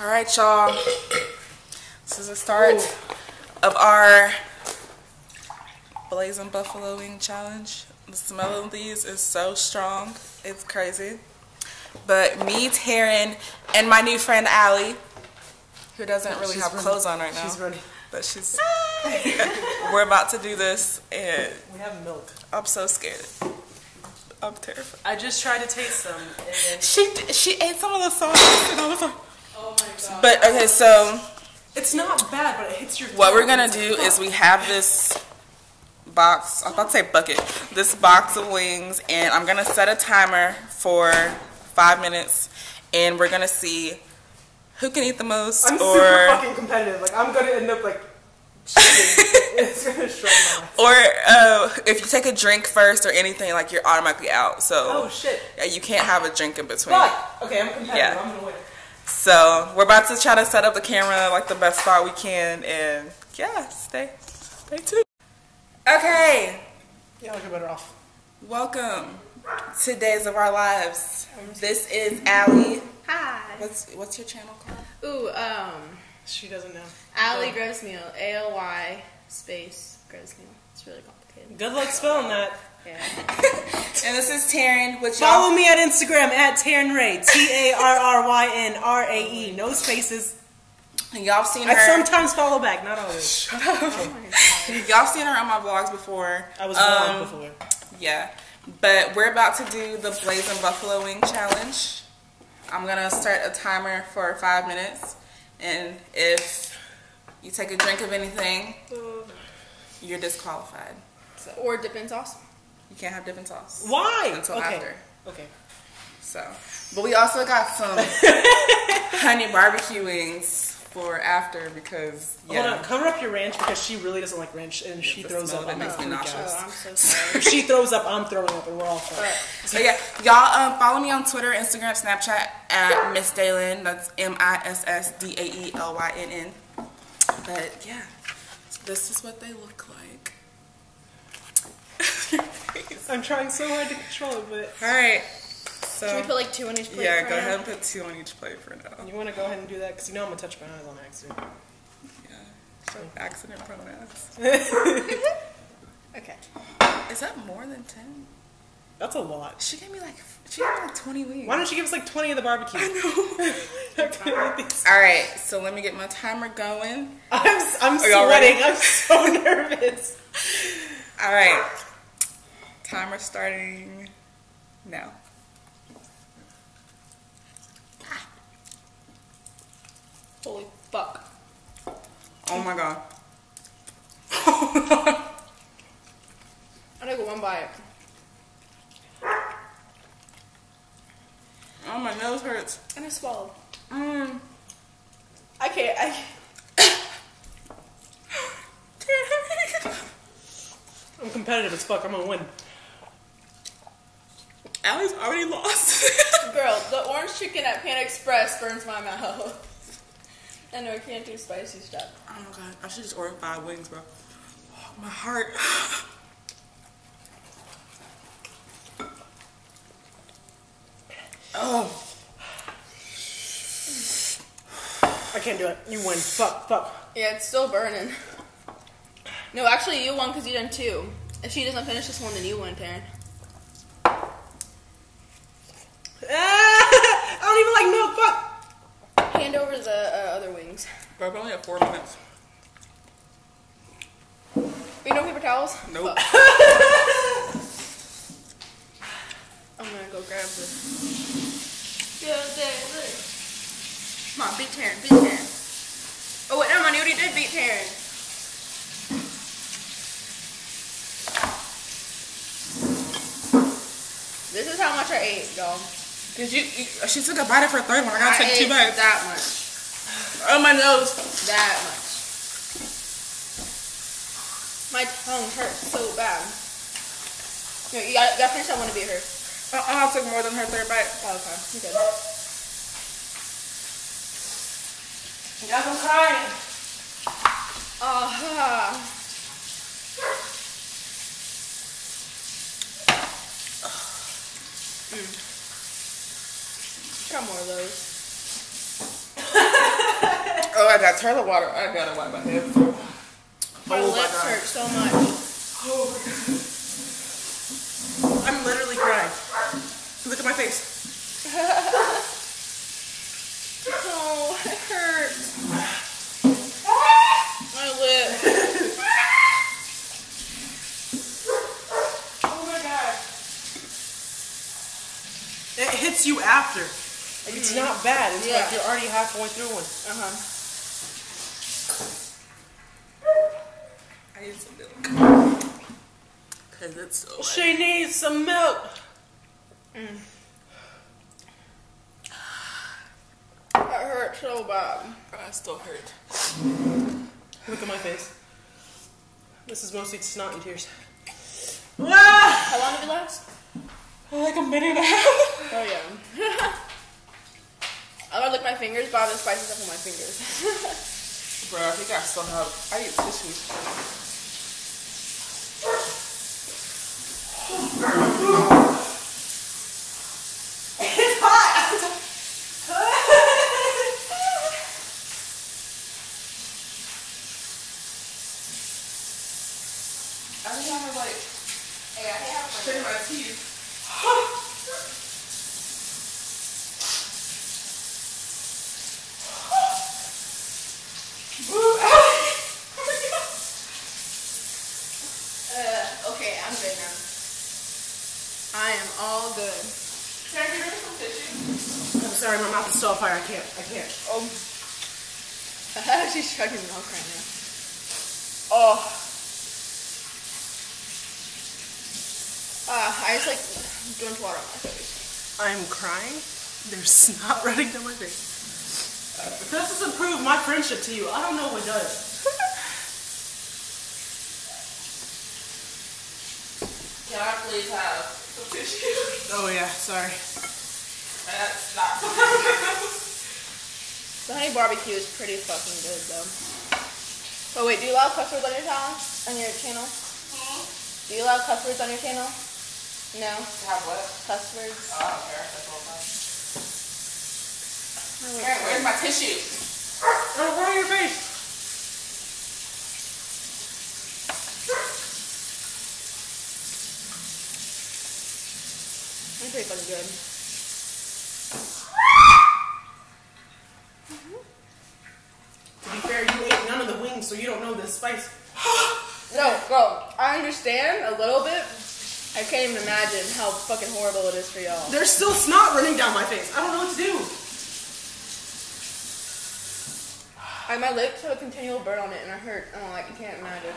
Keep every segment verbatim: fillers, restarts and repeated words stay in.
All right, y'all. This is the start Ooh. of our Blazin' Buffalo Wing Challenge. The smell of these is so strong. It's crazy. But me, Taryn, and my new friend, Alys, who doesn't really she's have running. clothes on right now. She's running. But she's... We're about to do this, and... We have milk. I'm so scared. I'm terrified. I just tried to taste some, and then... She, she ate some of the sauce, and I was like... Oh, my God. But, okay, so... It's not bad, but it hits your... What we're going to do is we have this... box, I was about to say bucket, this box of wings, and I'm gonna set a timer for five minutes, and we're gonna see who can eat the most. I'm or... super fucking competitive, like I'm gonna end up like it's gonna show my or uh, if you take a drink first or anything, like you're automatically out, so oh shit, yeah, you can't have a drink in between. Fuck. Okay, I'm competitive, yeah. I'm gonna win. So we're about to try to set up the camera like the best spot we can, and yeah, stay stay tuned. Okay. Yeah, you're better off. Welcome to Days of Our Lives. This is Alys. Hi. What's what's your channel called? Ooh, um. She doesn't know. Alys oh. Grossmeal. A L Y space Grossmeal. It's really complicated. Good luck spelling that. Yeah. And this is Taryn. Which Follow me at Instagram at Taryn Ray. T A R R Y N R A E. No spaces. Y'all seen her. I sometimes follow back, not always. Shut up. Oh my God. Y'all seen her on my vlogs before. I was um, before. Yeah. But we're about to do the Blazin' Buffalo Wing Challenge. I'm going to start a timer for five minutes. And if you take a drink of anything, you're disqualified. So. Or dip in sauce. You can't have dip in sauce. Why? Until okay. after. Okay. So. But we also got some honey barbecue wings. For after, because yeah. Hold on, cover up your ranch, because she really doesn't like ranch, and if she throws up. It makes me nauseous. Oh, I'm so sorry. If she throws up, I'm throwing up, and we're all fine. Right. So yeah, y'all um, follow me on Twitter, Instagram, Snapchat at Miss Daylin. That's M I S S D A E L Y N N. But yeah, this is what they look like. I'm trying so hard to control it, but all right. So, should we put like two on each plate? Yeah, for go now? ahead and put two on each plate for now. You want to go ahead and do that? Because you know I'm going to touch my eyes on accident. Yeah. So accident prone ass. Okay. Is that more than ten? That's a lot. She gave me like, she gave me like twenty wings. Why don't you give us like twenty of the barbecue? I know. Alright, so let me get my timer going. I'm, I'm sweating. I'm so nervous. Alright. Timer starting now. Holy fuck. Oh my God. I took one bite. Oh, my nose hurts. And I swallowed. Mmm. I can't. I can't. I'm competitive as fuck. I'm gonna win. Alys already lost. Girl, the orange chicken at Panda Express burns my mouth. I know I can't do spicy stuff. Oh my God, I should just order five wings, bro. Oh, my heart. Oh. I can't do it. You win. Fuck, fuck. Yeah, it's still burning. No, actually, you won because you done two. If she doesn't finish this one, then you win, Taryn. Ah, I don't even like milk. Fuck. Hand over the uh, other wings. But I've only had four minutes. You don't paper towels? Nope. I'm gonna go grab this. Yeah, there, there. Come on, beat Taryn, beat Taryn. Oh wait, no, I knew what he did, beat Taryn. This is how much I ate, y'all. Did you, you, she took a bite of her third one. I gotta I take ate two bites. That much. Oh, my nose. That much. My tongue hurts so bad. No, you gotta, you gotta finish that one to beat her. Uh uh, I took more than her third bite. Oh, okay. You good. Y'all gonna cry. Uh huh. Mm. Got more of those. Oh, I got toilet water. I gotta wipe my hands. My oh, lips my hurt so much. Oh my God. I'm literally crying. Look at my face. Oh, it hurts. My lip. Oh my God. It hits you after. Like, it's mm-hmm. not bad. It's yeah. like you're already halfway through one. Uh-huh. I need some milk. Cause it's so hot. She needs some milk. Mm. That hurt so bad. I still hurt. Look at my face. This is mostly snot and tears. Ah! How long did it last? Like a minute and a half. Oh yeah. I don't lick my fingers, but all the spices up on my fingers. Bro, I think I still have. I need tissues. It's hot! I just want to like, hey, I have to clean my teeth. uh, okay, I'm good now. I am all good. Can I get rid of some tissue? I'm sorry, my mouth is still on fire. I can't. I can't. Oh. She's chugging milk right now. Oh. Uh, I just like dumped water on my face. I'm crying. There's snot running down my face. Uh, if this doesn't prove my friendship to you, I don't know what does. Can I please have? Oh yeah, sorry. That's not the honey barbecue is pretty fucking good though. Oh wait, do you allow cuss words on your channel? On your channel? Hmm? Do you allow cuss words on your channel? No. You have what? Cuss words. Oh, I don't care. That's all mine. Alright, where's my tissue? Oh, where's your face? I'm pretty fucking good. Mm-hmm. To be fair, you ate none of the wings, so you don't know this spice. No, bro, I understand a little bit. I can't even imagine how fucking horrible it is for y'all. There's still snot running down my face. I don't know what to do. I, my lips have a continual burn on it, and I hurt. I don't like. I can't imagine.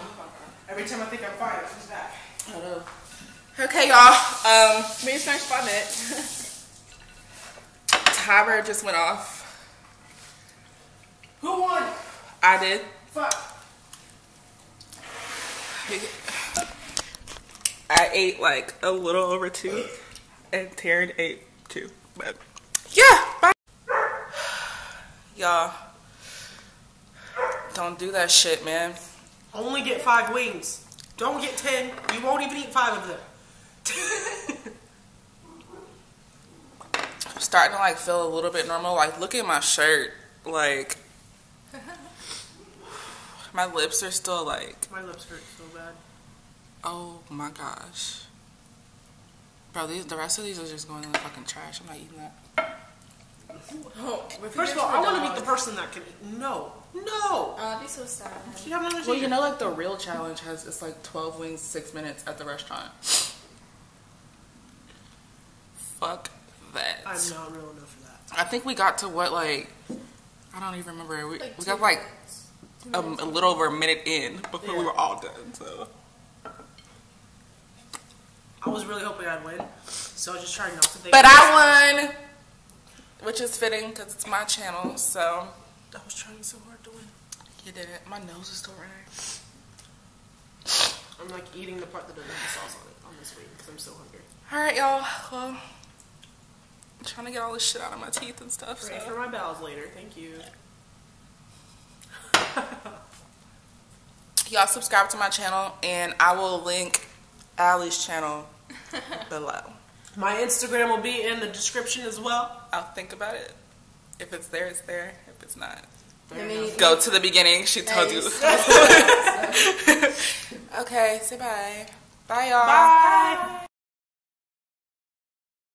Every time I think I'm fine, it comes back. I don't know. Okay, y'all. Um, maybe it's the next five minutes. Timer just went off. Who won? I did. Fuck. I ate like a little over two, and Taryn ate two. But yeah, bye. Y'all, don't do that shit, man. Only get five wings. Don't get ten. You won't even eat five of them. I'm starting to like feel a little bit normal. Like look at my shirt. Like my lips are still like. My lips hurt so bad. Oh my gosh, bro! These the rest of these are just going in the fucking trash. I'm not eating that. Oh, first of all, I want to be the person that can eat. No, no. I'd be so sad. Well, you know, like the real challenge has it's like twelve wings, six minutes at the restaurant. Fuck that. I'm not real enough for that. I think we got to what, like, I don't even remember. We, like we got, like, a, a little over a minute in before yeah. we were all done, so. I was really hoping I'd win, so I was just trying not to think. But I won! Which is fitting, because it's my channel, so. I was trying so hard to win. You didn't. My nose is still running. I'm, like, eating the part that doesn't have sauce on it on this week, because I'm so hungry. Alright, y'all. Well. I'm trying to get all this shit out of my teeth and stuff. Pray so. For my bowels later. Thank you. Y'all subscribe to my channel, and I will link Alys' channel below. My Instagram will be in the description as well. I'll think about it. If it's there, it's there. If it's not, Go to the beginning. She told you. Okay, say bye. Bye, y'all. Bye.